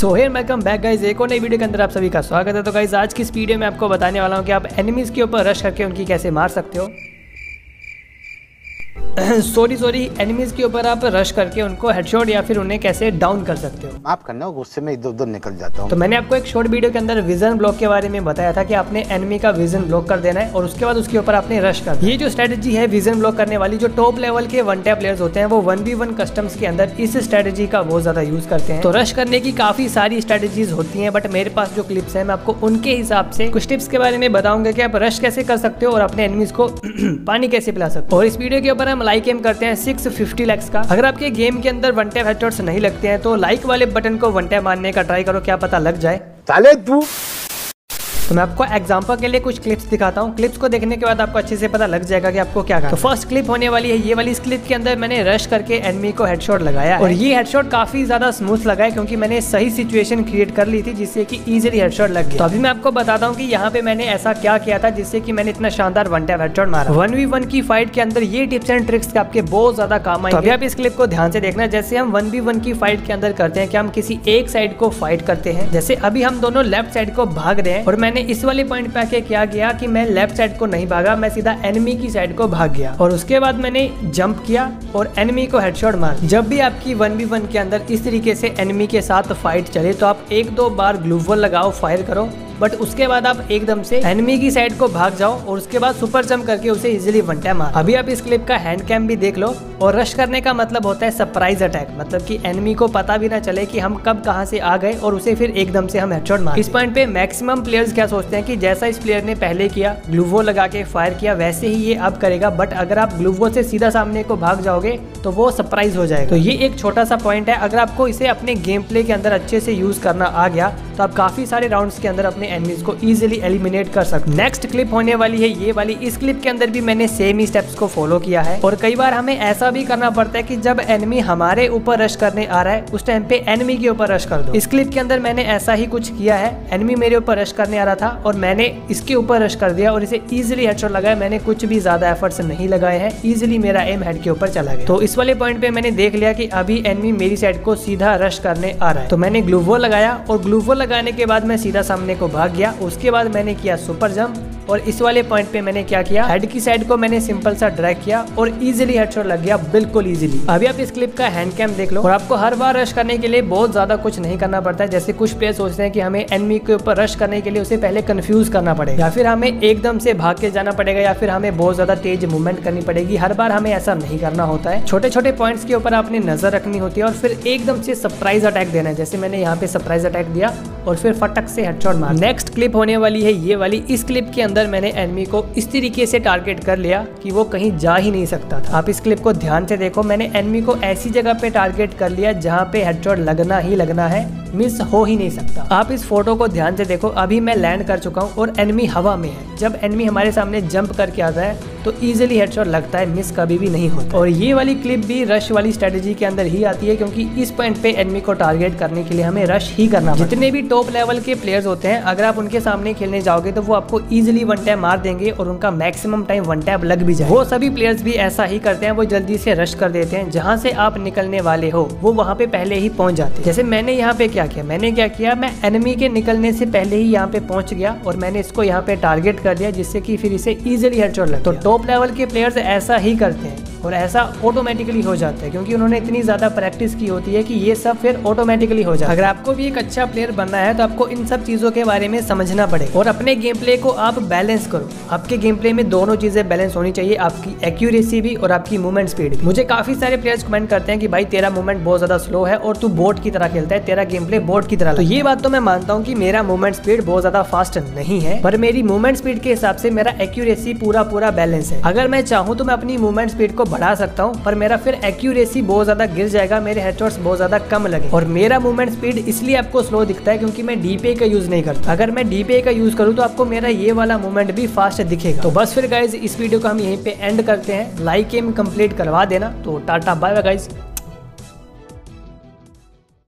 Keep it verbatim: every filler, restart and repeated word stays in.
So here welcome back guys, एक और नई वीडियो के अंदर आप सभी का स्वागत है। तो गाइज आज की इस वीडियो में आपको बताने वाला हूँ कि आप एनिमीज के ऊपर रश करके उनकी कैसे मार सकते हो। सॉरी सॉरी एनिमीज के ऊपर आप रश करके उनको हेडशॉट या फिर उन्हें कैसे डाउन कर सकते हो। माफ करना, गुस्से में इधर उधर निकल जाता हूँ। तो मैंने आपको एक शॉर्ट वीडियो के अंदर विजन ब्लॉक के बारे में बताया था कि आपने एनिमी का विजन ब्लॉक कर देना है और उसके बाद उसके ऊपर आपने रश कर। ये जो स्ट्रेटेजी है विजन ब्लॉक करने वाली, जो टॉप लेवल के वन टैप प्लेयर्स होते हैं वो वन बी वन कस्टम्स के अंदर इस स्ट्रेटेजी का बहुत ज्यादा यूज करते हैं। तो रश करने की काफी सारी स्ट्रेटेजीज होती है, बट मेरे पास जो क्लिप्स है मैं आपको उनके हिसाब से कुछ टिप्स के बारे में बताऊंगा कि आप रश कैसे कर सकते हो और अपने एनिमीज को पानी कैसे पिला सकते हो। और इस वीडियो के ऊपर हम लाइक एम करते हैं सिक्स फिफ्टी लैक्स का। अगर आपके गेम के अंदर वन टैप हेडशॉट्स नहीं लगते हैं तो लाइक वाले बटन को वन टैप मारने का ट्राई करो, क्या पता लग जाए। साले तू। तो मैं आपको एग्जांपल के लिए कुछ क्लिप्स दिखाता हूँ, क्लिप्स को देखने के बाद आपको अच्छे से पता लग जाएगा कि आपको क्या करना है। तो फर्स्ट क्लिप होने वाली है ये वाली। इस क्लिप के अंदर मैंने रश करके एनिमी को हेडशॉट लगाया और ये हेडशॉट काफी ज्यादा स्मूथ लगा है क्योंकि मैंने सही सिचुएशन क्रिएट कर ली थी जिससे कि इजीली हेडशॉट लग गया। तो अभी मैं आपको बताता हूँ कि यहाँ पे मैंने ऐसा क्या किया था जिससे कि मैंने इतना शानदार वन टैप हेडशॉट मारा। वन वी वन की फाइट के अंदर ये टिप्स एंड ट्रिक्स आपके बहुत ज्यादा काम आएंगे। अभी आप इस क्लिप को ध्यान से देखना, जैसे हम वन वी वन की फाइट के अंदर करते हैं कि हम किसी एक साइड को फाइट करते हैं। जैसे अभी हम दोनों लेफ्ट साइड को भाग रहे हैं और मैंने इस वाले पॉइंट पे आके क्या किया कि मैं लेफ्ट साइड को नहीं भागा, मैं सीधा एनिमी की साइड को भाग गया और उसके बाद मैंने जंप किया और एनिमी को हेडशॉट मारा। जब भी आपकी वन बी वन के अंदर इस तरीके से एनिमी के साथ फाइट चले तो आप एक दो बार ग्लू वॉल लगाओ, फायर करो, बट उसके बाद आप एकदम से एनिमी की साइड को भाग जाओ और उसके बाद सुपर जंप करके उसे इजीली वन टैप मार। अभी आप इस क्लिप का हैंड कैम भी देख लो। और रश करने का मतलब होता है सरप्राइज अटैक, मतलब कि एनिमी को पता भी ना चले कि हम कब कहां से आ गए और उसे फिर एकदम से हम हेडशॉट मार। इस पॉइंट पे मैक्सिमम प्लेयर्स क्या सोचते हैं कि जैसा इस प्लेयर ने पहले किया ग्लूवो लगा के फायर किया वैसे ही ये अब करेगा, बट अगर आप ग्लूवो से सीधा सामने को भाग जाओगे तो वो सरप्राइज हो जाएगा। तो ये एक छोटा सा पॉइंट है, अगर आपको इसे अपने गेम प्ले के अंदर अच्छे से यूज करना आ गया तो आप काफी सारे राउंड्स के अंदर अपने एनिमीज को इजीली एलिमिनेट कर सकते। नेक्स्ट क्लिप होने वाली है ये वाली। इस क्लिप के अंदर भी मैंने सेम ही स्टेप्स को फॉलो किया है और कई बार हमें ऐसा भी करना पड़ता है कि जब एनिमी हमारे ऊपर रश करने आ रहा है उस टाइम पे एनिमी के ऊपर रश कर दो। इस क्लिप के अंदर मैंने ऐसा ही कुछ किया है, एनिमी मेरे ऊपर रश करने आ रहा था और मैंने इसके ऊपर रश कर दिया और इसे इजिली हेडशॉट लगाया। मैंने कुछ भी ज्यादा एफर्ट्स नहीं लगाए हैं, इजिली मेरा एम हेड के ऊपर चला गया। तो इस वाले पॉइंट पे मैंने देख लिया कि अभी एनिमी मेरी साइड को सीधा रश करने आ रहा है तो मैंने ग्लू वॉल लगाया और ग्लू वॉल लगाने के बाद मैं सीधा सामने को भाग गया। उसके बाद मैंने किया सुपर जंप और इस वाले पॉइंट पे मैंने क्या किया, हेड की साइड को मैंने सिंपल सा ड्रैग किया और इजीली हेडशॉट लग गया, बिल्कुल इजीली। अभी आप इस क्लिप का हैंड कैम देख लो। और आपको हर बार रश करने के लिए बहुत ज्यादा कुछ नहीं करना पड़ता है, जैसे कुछ प्लेयर सोचते हैं कि हमें एनिमी के ऊपर रश करने के लिए उसे पहले कंफ्यूज करना पड़ेगा या फिर हमें एकदम से भाग के जाना पड़ेगा या फिर हमें बहुत ज्यादा तेज मूवमेंट करनी पड़ेगी। हर बार हमें ऐसा नहीं करना होता है, छोटे छोटे पॉइंट्स के ऊपर आपने नजर रखनी होती है और फिर एकदम से सरप्राइज अटैक देना है। जैसे मैंने यहाँ पे सरप्राइज अटैक दिया और फिर फटक से हेडशॉट मार। नेक्स्ट क्लिप होने वाली है ये वाली। इस क्लिप के अंदर मैंने एनिमी को इस तरीके से टारगेट कर लिया कि वो कहीं जा ही नहीं सकता था। आप इस क्लिप को ध्यान से देखो, मैंने एनिमी को ऐसी जगह पे टारगेट कर लिया जहाँ पे हेडशॉट लगना ही लगना है, मिस हो ही नहीं सकता। आप इस फोटो को ध्यान से देखो, अभी मैं लैंड कर चुका हूँ और एनिमी हवा में है। जब एनिमी हमारे सामने जंप करके आता है तो इजीली हेडशॉट लगता है, मिस कभी भी नहीं होता। और ये वाली क्लिप भी रश वाली स्ट्रेटेजी के अंदर ही आती है क्योंकि इस पॉइंट पे एनिमी को टारगेट करने के लिए हमें रश ही करना पड़ता है। जितने भी टॉप लेवल के प्लेयर्स होते हैं अगर आप उनके सामने खेलने जाओगे तो वो आपको इजीली वन टैप मार देंगे और उनका मैक्सिमम टाइम वन टैप लग भी जाए। वो सभी प्लेयर्स भी ऐसा ही करते हैं, वो जल्दी से रश कर देते हैं, जहाँ से आप निकलने वाले हो वो वहाँ पे पहले ही पहुँच जाते। जैसे मैंने यहाँ पे क्या किया, मैंने क्या किया मैं एनिमी के निकलने से पहले ही यहाँ पे पहुँच गया और मैंने इसको यहाँ पे टारगेट कर दिया जिससे कि फिर इसे इजीली हेडशॉट लग। तो टॉप लेवल के प्लेयर्स ऐसा ही करते हैं और ऐसा ऑटोमेटिकली हो जाता है क्योंकि उन्होंने इतनी ज्यादा प्रैक्टिस की होती है कि ये सब फिर ऑटोमेटिकली हो जाता है। अगर आपको भी एक अच्छा प्लेयर बनना है तो आपको इन सब चीजों के बारे में समझना पड़ेगा और अपने गेम प्ले को आप बैलेंस करो। आपके गेम प्ले में दोनों चीजें बैलेंस होनी चाहिए, आपकी एक्यूरेसी भी और आपकी मूवमेंट स्पीड भी। मुझे काफी सारे प्लेयर्स कमेंट करते हैं कि भाई तेरा मूवमेंट बहुत ज्यादा स्लो है और तू बोट की तरह खेलता है, तेरा गेम प्ले बोट की तरह। तो ये बात तो मैं मानता हूँ कि मेरा मूवमेंट स्पीड बहुत ज्यादा फास्ट नहीं है, पर मेरी मूवमेंट स्पीड के हिसाब से मेरा एक्यूरेसी पूरा पूरा बैलेंस है। अगर मैं चाहूँ तो मैं अपनी मूवमेंट स्पीड को बढ़ा सकता हूँ पर मेरा फिर एक्यूरेसी बहुत ज्यादा गिर जाएगा, मेरे हेडशॉट्स बहुत ज्यादा कम लगे। और मेरा मूवमेंट स्पीड इसलिए आपको स्लो दिखता है क्योंकि मैं डीपीए का यूज नहीं करता। अगर मैं डीपीए का यूज करूँ तो आपको मेरा ये वाला मूवमेंट भी फास्ट दिखेगा। तो बस फिर गाइज इस वीडियो को हम यहीं पे एंड करते हैं, लाइक एम कंप्लीट करवा देना। तो टाटा बाय बाय गाइज।